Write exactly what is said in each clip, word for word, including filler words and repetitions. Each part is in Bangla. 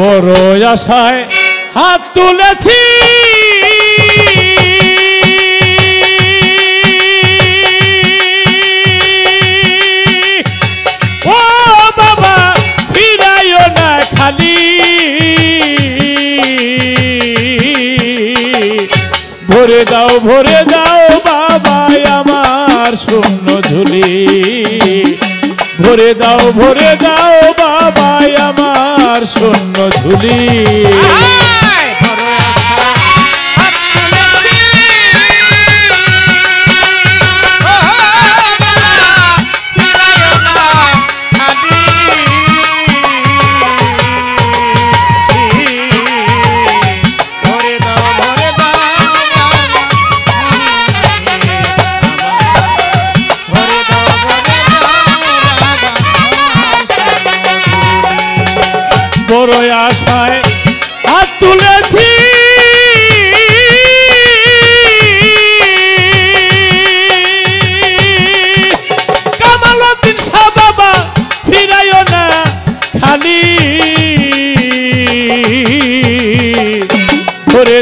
বড় আশায় হাত তুলেছি ও বাবা ফিরাইও না খালি ভরে দাও ভরে দাও বাবা আমার শূন্য ঝুলি ভরে দাও ভরে দাও বাবা আমার শূন্য ঝুলি ভরে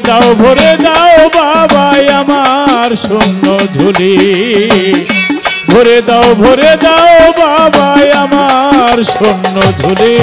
দাও ভরে দাও বাবা আমার শূন্য ঝুলি ভরে দাও ভরে দাও বাবা আমার শূন্য ঝুলি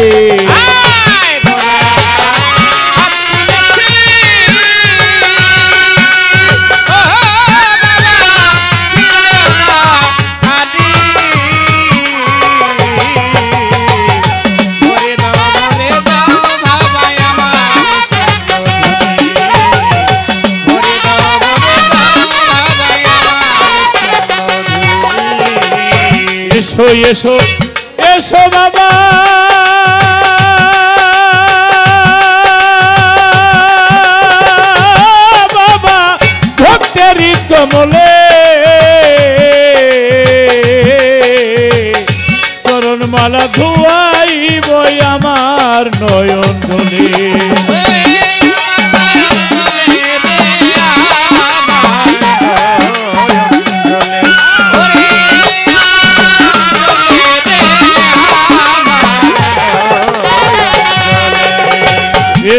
এসো এসো এসো বাবা বাবা ভক্তের কমলে চরণমালা ধুয়াইব আমার নয়ন ধুলি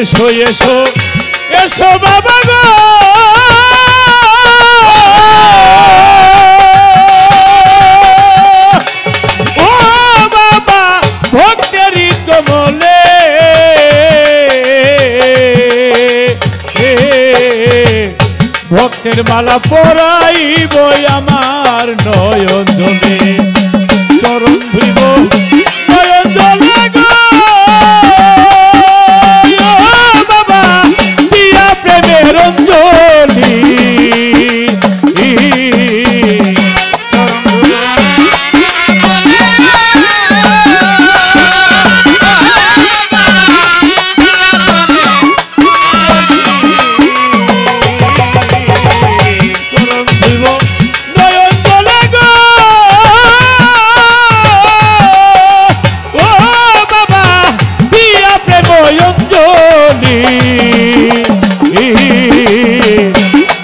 এসো এসো এসো বাবা গো ও বাবা ভক্তেরই কমলে ভক্তের মালা পরাইব আমার নয়ন জলে চরণ ধুইব নয়ন জলে গো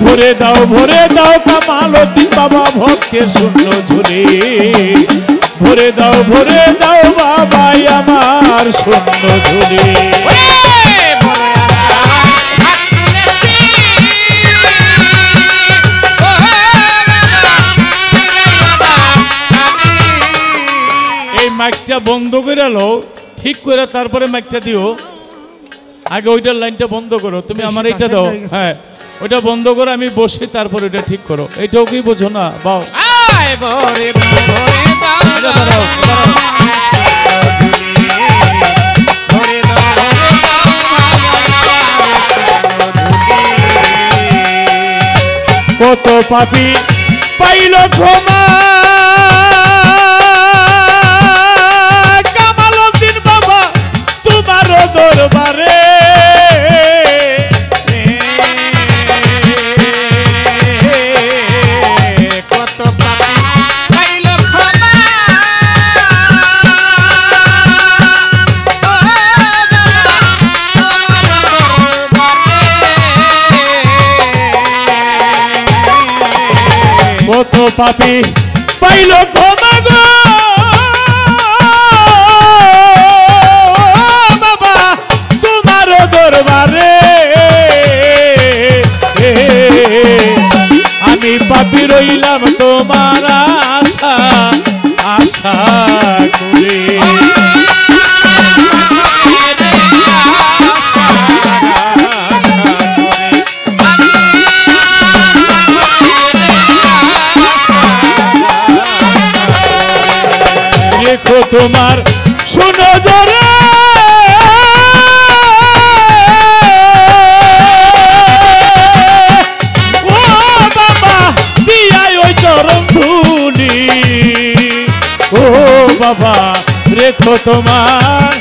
ভরে দাও ভরে দাও কামালতী বাবা ভক্তের শূন্য ঝুলি ভরে দাও ভরে দাও বাবা আমার শূন্য ঝুলি এই মাইকটা বন্ধ করে লো ঠিক করে তারপরে মাইকটা দিও আগে ওইটার লাইনটা বন্ধ করো তুমি আমার এইটা দাও হ্যাঁ ওটা বন্ধ করে আমি বসে তারপর ওটা ঠিক করো এইটাও কি বোঝো না বাও কত পাপী পাইল ক্ষমা কামালউদ্দিন বাবা তোমার দরবারে কত পাপী পাইল ক্ষমা গো বাবা তুমি তোমার শুনো জরে ও বাবা দিয়াই ওই চরণ ধুলি ও বাবা রেখো তোমার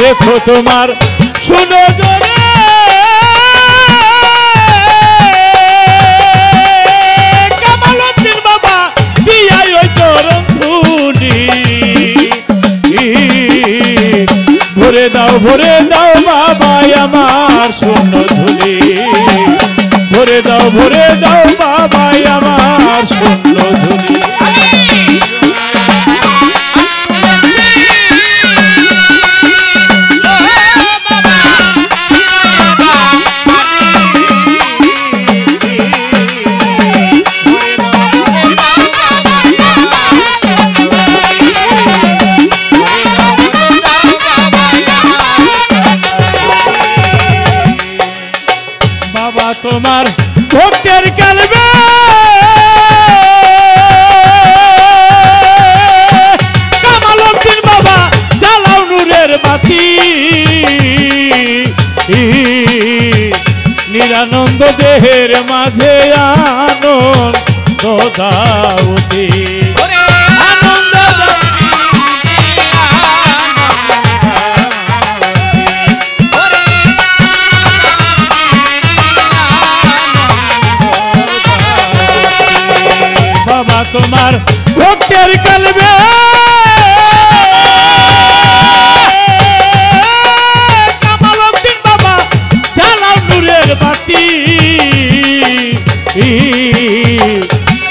রেখো তোমার শুনো জরে কামালউদ্দিন বাবা দিয়াই ওই চরণ ধুলি ভরে দাও ভরে দাও বাবা আমার শুনো ধুলি ভরে দাও ভরে দাও বাবা আমার শুনো ধুলি তোমার ভক্তের কালবে কামালউদ্দিন বাবা জ্বালাও নূরের বাতি নিরানন্দ দেহের মাঝে আনন্দ দাও তোমার ভক্তের কালবে কামালউদ্দিন বাবা জ্বালাও নূরের বাতি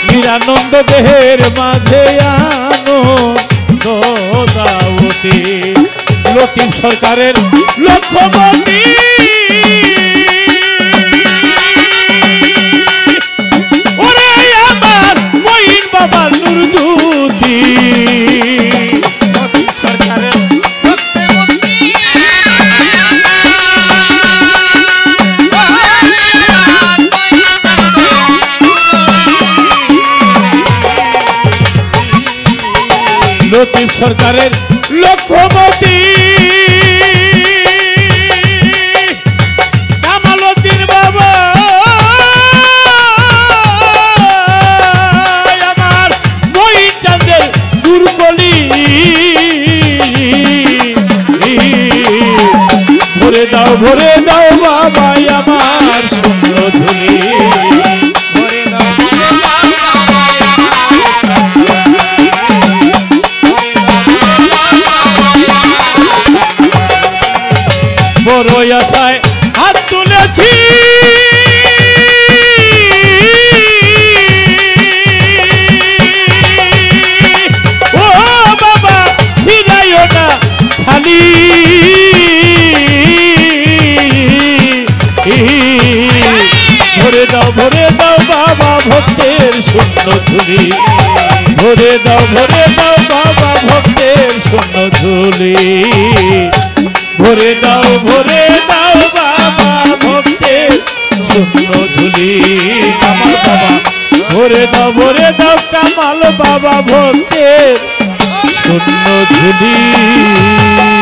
নিরানন্দ দেহের মাঝে আনন্দ দাও লতিফ সরকারের লক্ষ্যবতী লতিফ সরকারের লক্ষ্যবতী কামালউদ্দিন বাবা আমার মঈন চাঁদের দুর্বলি ভরে দাও ভরে দাও বাবা আমার শূন্য ধুলি বড়ই আশায় হাত তুলেছি ও বাবা ফিরাইও না খালি ভরে দাও ভরে দাও বাবা ভক্তের শূন্য ধুলি ভরে দাও ভরে দাও বাবা ভক্তের শূন্য ধুলি ভরে দাও ভরে দাও বাবা ভক্তের শূন্য ধুলি কামাল বাবা ভরে দাও ভরে দাও কামাল বাবা ভক্তের শূন্য ধুলি।